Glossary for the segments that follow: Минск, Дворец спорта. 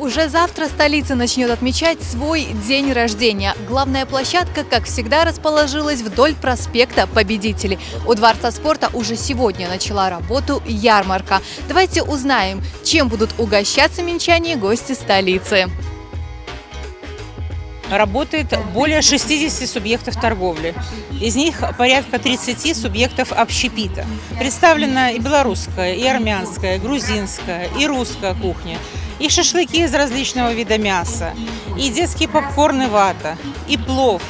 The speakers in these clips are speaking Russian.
Уже завтра столица начнет отмечать свой день рождения. Главная площадка, как всегда, расположилась вдоль проспекта Победителей. У Дворца спорта уже сегодня начала работу ярмарка. Давайте узнаем, чем будут угощаться минчане и гости столицы. Работает более 60 субъектов торговли. Из них порядка 30 субъектов общепита. Представлена и белорусская, и армянская, и грузинская, и русская кухня, и шашлыки из различного вида мяса, и детские попкорны вата, и плов,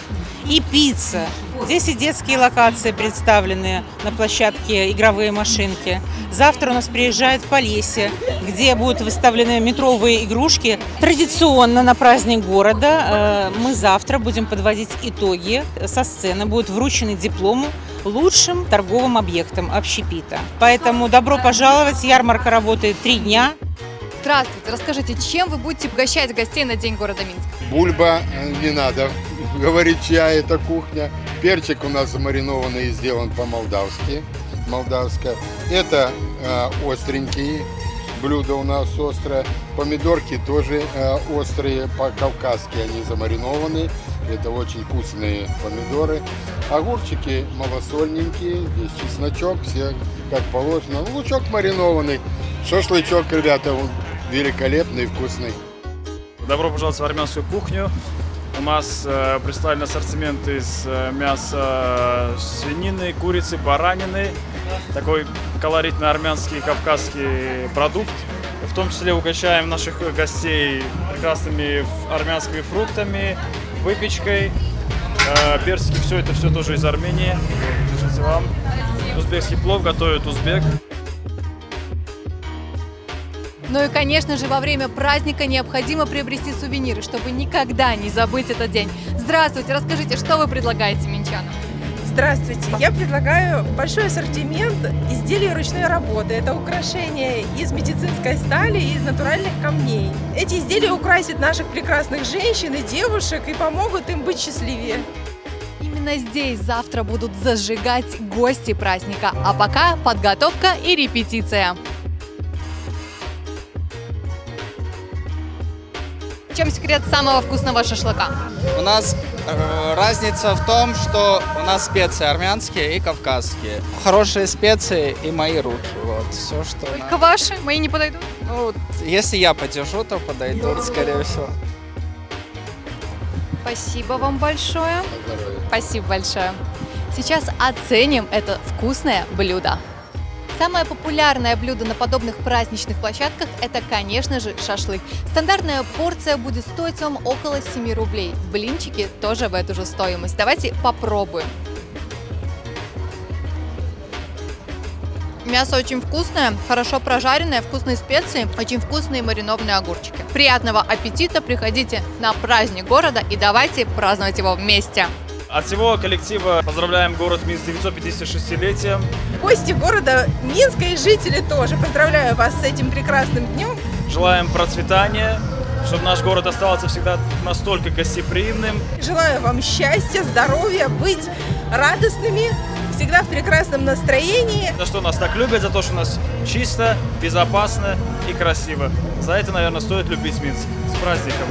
и пицца. Здесь и детские локации представлены на площадке, игровые машинки. Завтра у нас приезжает Полесье, где будут выставлены метровые игрушки. Традиционно на праздник города мы завтра будем подводить итоги. Со сцены будут вручены дипломы лучшим торговым объектам общепита. Поэтому добро пожаловать, ярмарка работает 3 дня. Здравствуйте, расскажите, чем вы будете угощать гостей на День города Минск? Бульба, не надо говорить, чья это кухня. Перчик у нас замаринованный и сделан по-молдавски. Молдавская. Это остренькие блюда у нас острые. Помидорки тоже острые, по-кавказски они замаринованы. Это очень вкусные помидоры. Огурчики малосольненькие, здесь чесночок, все как положено. Лучок маринованный, шашлычок, ребята, он великолепный, вкусный. Добро пожаловать в армянскую кухню. У нас представлен ассортимент из мяса свинины, курицы, баранины. Такой колоритный армянский, кавказский продукт. В том числе угощаем наших гостей прекрасными армянскими фруктами, выпечкой, персики. Все это тоже из Армении. Держите вам. Узбекский плов готовит узбек. Ну и, конечно же, во время праздника необходимо приобрести сувениры, чтобы никогда не забыть этот день. Здравствуйте, расскажите, что вы предлагаете минчанам? Здравствуйте, я предлагаю большой ассортимент изделий ручной работы. Это украшения из медицинской стали и из натуральных камней. Эти изделия украсят наших прекрасных женщин и девушек и помогут им быть счастливее. Именно здесь завтра будут зажигать гости праздника, а пока подготовка и репетиция. В чем секрет самого вкусного шашлыка? У нас разница в том, что у нас специи армянские и кавказские. Хорошие специи и мои руки. Вот, все, что только ваши? Мои не подойдут? Ну, если я подержу, то подойдут, скорее всего. Спасибо вам большое. Спасибо большое. Сейчас оценим это вкусное блюдо. Самое популярное блюдо на подобных праздничных площадках – это, конечно же, шашлык. Стандартная порция будет стоить вам около 7 рублей. Блинчики тоже в эту же стоимость. Давайте попробуем. Мясо очень вкусное, хорошо прожаренное, вкусные специи, очень вкусные маринованные огурчики. Приятного аппетита! Приходите на праздник города и давайте праздновать его вместе! От всего коллектива поздравляем город Минск с 956-летием. Гости города Минска и жители тоже. Поздравляю вас с этим прекрасным днем. Желаем процветания, чтобы наш город оставался всегда настолько гостеприимным. Желаю вам счастья, здоровья, быть радостными, всегда в прекрасном настроении. За что нас так любят, за то, что у нас чисто, безопасно и красиво. За это, наверное, стоит любить Минск. С праздником!